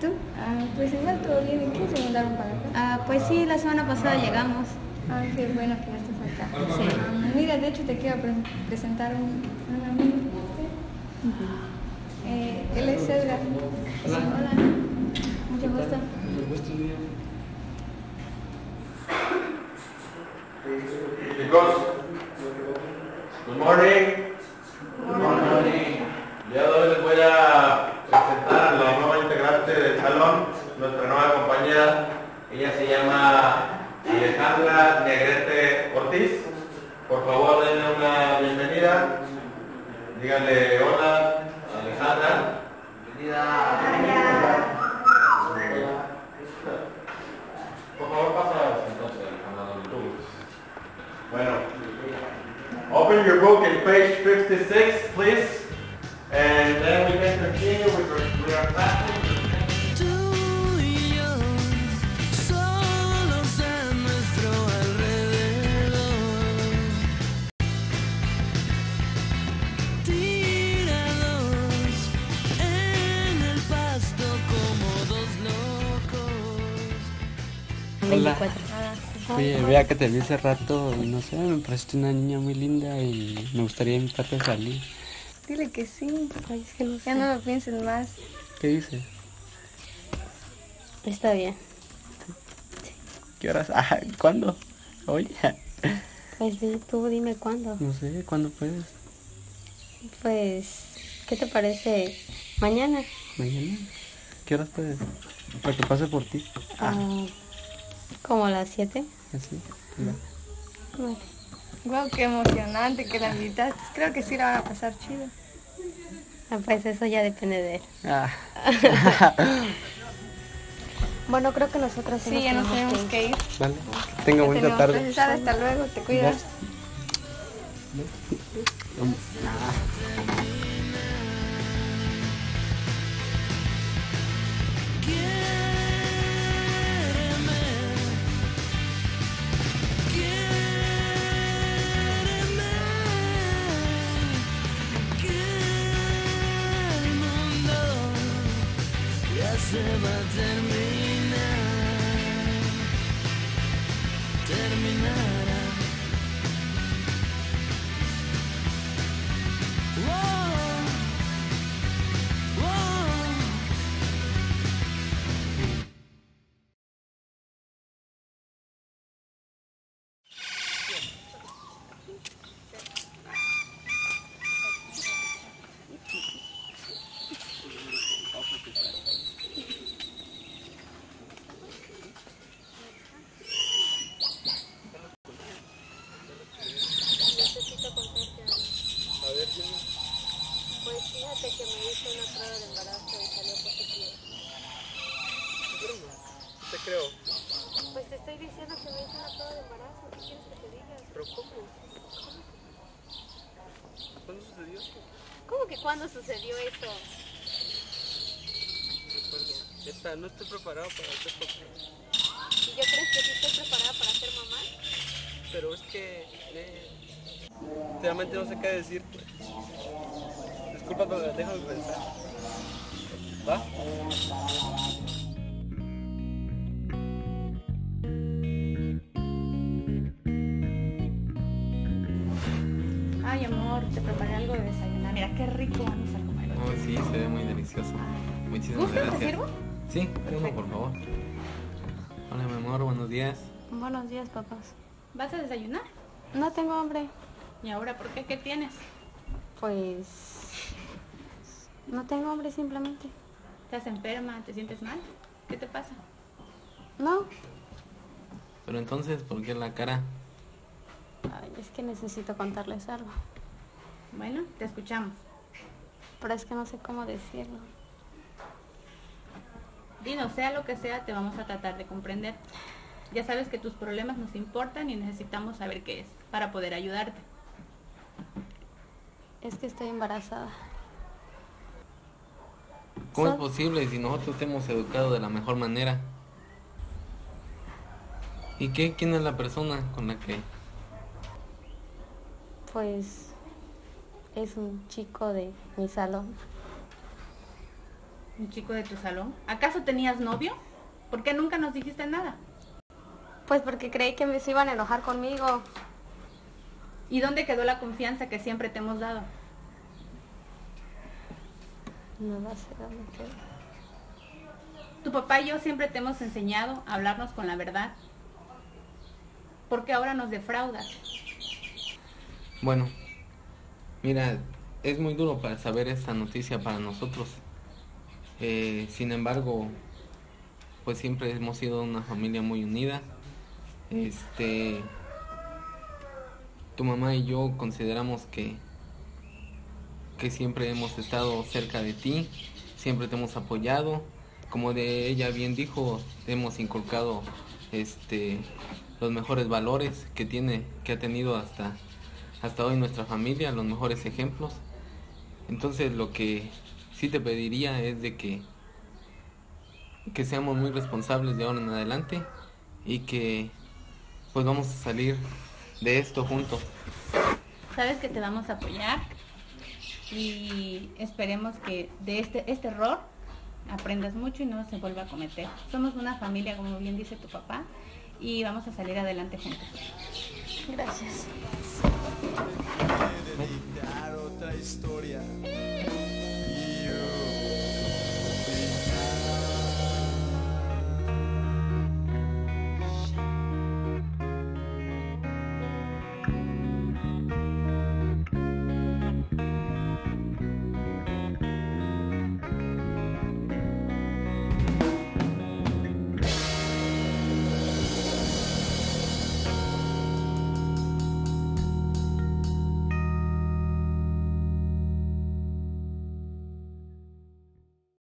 tú? Ah, pues igual todo bien. ¿Y qué se mudaron para acá? Ah, pues sí, la semana pasada llegamos. Ah, qué bueno que ya estás acá. Sí. Mira, de hecho te quiero presentar un amigo. Él es Cedra. Hola. Hola. Mucho gusto. Mucho gusto, Chicos, good morning. Good morning. Ya hoy les voy a presentar a la nueva integrante del salón, nuestra nueva compañera. Ella se llama Alejandra Negrete Ortiz. Por favor, denle una bienvenida. Díganle hola, Alejandra. Bienvenida. Hola. Por favor, pasa entonces, Alejandra, donde tú. Bueno. Open your book in page 56, please. And then we can continue with our class. Hola. Oye, vea que te vi hace rato, no sé, me pareciste una niña muy linda y me gustaría invitarte a salir. Dile que sí, ay, es que no sé. Ya no lo pienses más. ¿Qué dices? Está bien. ¿Qué horas? Ah, ¿cuándo? ¿Hoy? Pues tú dime cuándo. No sé, ¿cuándo puedes? Pues, ¿qué te parece? ¿Mañana? ¿Mañana? ¿Qué horas puedes? Para que pase por ti. Ah. ¿Como a las 7? Así. Bueno. Wow, qué emocionante que la invitaste. Creo que sí la van a pasar chido. Ah, pues eso ya depende de él. Ah. Bueno, creo que nosotros sí, ya nos tenemos que ir. Vale. Tenga buena tarde. Hasta luego, te cuidas. Vamos. Se va a terminará. Oh, Pues te estoy diciendo que me hizo una prueba de embarazo, ¿qué quieres que te diga? ¿Pero cómo? ¿Cuándo sucedió esto? ¿Cómo que cuándo sucedió esto? Esta, no estoy preparado para ser papá. ¿Y yo crees que sí estoy preparada para ser mamá? Pero es que... realmente no sé qué decirte. Disculpa, pero déjame pensar. ¿Va? Ay, amor, te preparé algo de desayunar. Mira, qué rico, vamos a comer. Oh, sí, se ve muy delicioso. Muchísimas gracias. ¿Te sirvo? Sí, uno, por favor. Hola, mi amor, buenos días. Buenos días, papás. ¿Vas a desayunar? No tengo hambre. ¿Y ahora por qué? ¿Qué tienes? Pues... no tengo hambre, simplemente. ¿Estás enferma? ¿Te sientes mal? ¿Qué te pasa? No. Pero entonces, ¿por qué la cara? Ay, es que necesito contarles algo. Bueno, te escuchamos. Pero es que no sé cómo decirlo. Dino, sea lo que sea, te vamos a tratar de comprender. Ya sabes que tus problemas nos importan y necesitamos saber qué es, para poder ayudarte. Es que estoy embarazada. ¿Cómo es posible si nosotros te hemos educado de la mejor manera? ¿Y qué? ¿Quién es la persona con la que...? Pues es un chico de mi salón. un chico de tu salón. ¿Acaso tenías novio? ¿Por qué nunca nos dijiste nada? Pues porque creí que se iban a enojar conmigo. ¿Y dónde quedó la confianza que siempre te hemos dado? No lo sé, dónde quedó. Tu papá y yo siempre te hemos enseñado a hablarnos con la verdad. ¿Por qué ahora nos defraudas? Bueno, mira, es muy duro para saber esta noticia para nosotros. Sin embargo, pues siempre hemos sido una familia muy unida. Tu mamá y yo consideramos que siempre hemos estado cerca de ti, siempre te hemos apoyado. Como de ella bien dijo, hemos inculcado los mejores valores que ha tenido hasta hoy nuestra familia, los mejores ejemplos. Entonces lo que sí te pediría es de que seamos muy responsables de ahora en adelante y que pues vamos a salir de esto juntos. Sabes que te vamos a apoyar y esperemos que de este error aprendas mucho y no se vuelva a cometer. Somos una familia, como bien dice tu papá, y vamos a salir adelante juntos. Gracias.